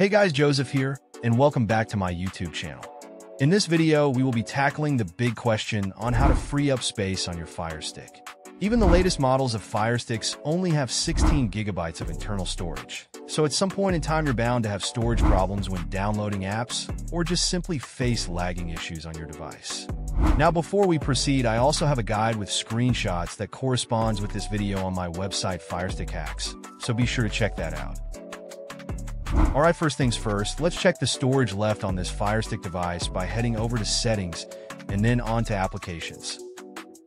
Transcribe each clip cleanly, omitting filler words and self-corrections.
Hey guys, Joseph here, and welcome back to my YouTube channel. In this video, we will be tackling the big question on how to free up space on your Fire Stick. Even the latest models of Fire Sticks only have 16 gigabytes of internal storage. So at some point in time, you're bound to have storage problems when downloading apps or just simply face lagging issues on your device. Now, before we proceed, I also have a guide with screenshots that corresponds with this video on my website, FireStickHacks, so be sure to check that out. Alright, first things first, let's check the storage left on this Fire Stick device by heading over to Settings and then on to Applications.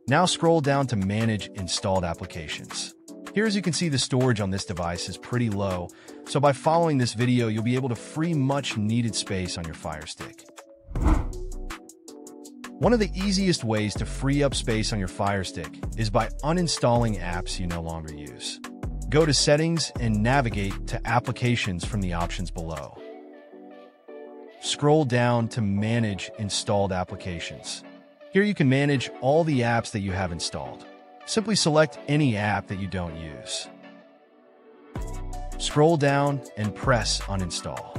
Now scroll down to Manage Installed Applications. Here, as you can see, the storage on this device is pretty low, so by following this video, you'll be able to free much needed space on your Fire Stick. One of the easiest ways to free up space on your Fire Stick is by uninstalling apps you no longer use. Go to Settings and navigate to Applications from the options below. Scroll down to Manage Installed Applications. Here you can manage all the apps that you have installed. Simply select any app that you don't use. Scroll down and press Uninstall.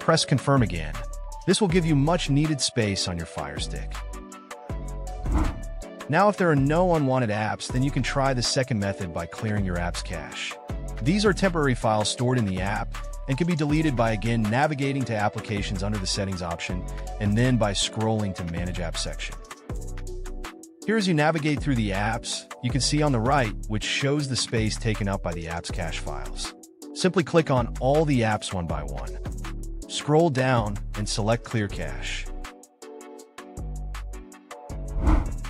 Press Confirm again. This will give you much needed space on your Fire Stick. Now, if there are no unwanted apps, then you can try the second method by clearing your app's cache. These are temporary files stored in the app and can be deleted by again navigating to Applications under the Settings option and then by scrolling to Manage Apps section. Here, as you navigate through the apps, you can see on the right, which shows the space taken up by the app's cache files. Simply click on all the apps one by one. Scroll down and select Clear Cache.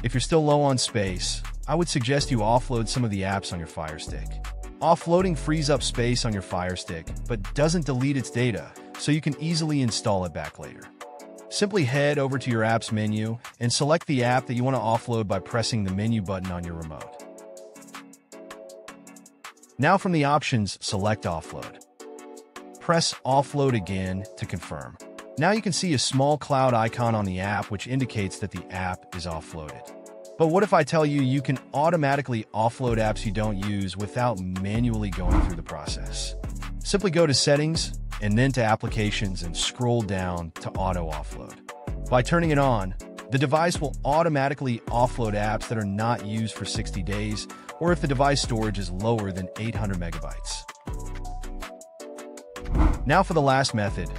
If you're still low on space, I would suggest you offload some of the apps on your Fire Stick. Offloading frees up space on your Fire Stick, but doesn't delete its data, so you can easily install it back later. Simply head over to your apps menu and select the app that you want to offload by pressing the menu button on your remote. Now from the options, select Offload. Press Offload again to confirm. Now you can see a small cloud icon on the app which indicates that the app is offloaded. But what if I tell you you can automatically offload apps you don't use without manually going through the process? Simply go to Settings and then to Applications and scroll down to Auto Offload. By turning it on, the device will automatically offload apps that are not used for 60 days or if the device storage is lower than 800 megabytes. Now for the last method.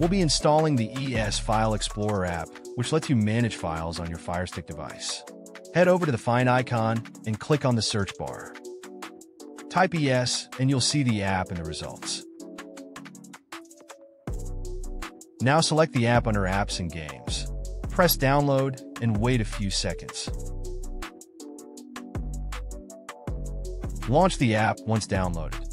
We'll be installing the ES File Explorer app, which lets you manage files on your Fire Stick device. Head over to the Find icon and click on the search bar. Type ES and you'll see the app in the results. Now select the app under Apps and Games. Press Download and wait a few seconds. Launch the app once downloaded.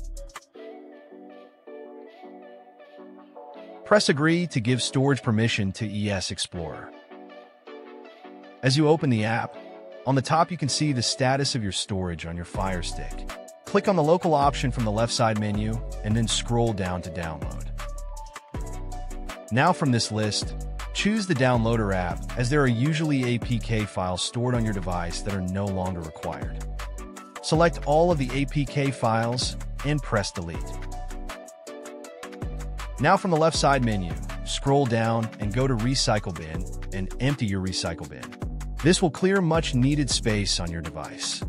Press Agree to give storage permission to ES Explorer. As you open the app, on the top you can see the status of your storage on your Fire Stick. Click on the local option from the left side menu and then scroll down to Download. Now from this list, choose the Downloader app as there are usually APK files stored on your device that are no longer required. Select all of the APK files and press Delete. Now from the left side menu, scroll down and go to Recycle Bin and empty your recycle bin. This will clear much needed space on your device.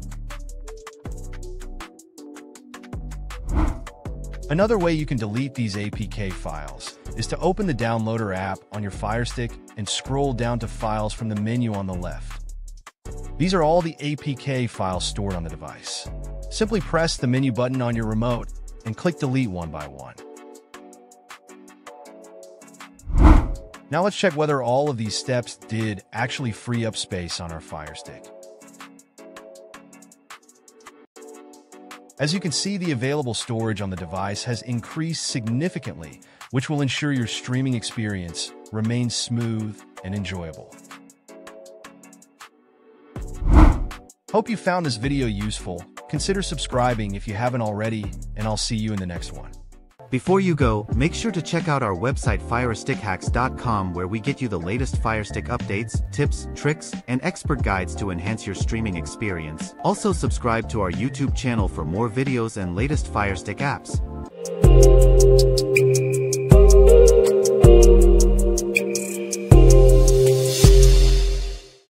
Another way you can delete these APK files is to open the Downloader app on your Fire Stick and scroll down to Files from the menu on the left. These are all the APK files stored on the device. Simply press the menu button on your remote and click Delete one by one. Now let's check whether all of these steps did actually free up space on our Fire Stick. As you can see, the available storage on the device has increased significantly, which will ensure your streaming experience remains smooth and enjoyable. Hope you found this video useful. Consider subscribing if you haven't already, and I'll see you in the next one. Before you go, make sure to check out our website FireStickHacks.com where we get you the latest Fire Stick updates, tips, tricks, and expert guides to enhance your streaming experience. Also subscribe to our YouTube channel for more videos and latest Fire Stick apps.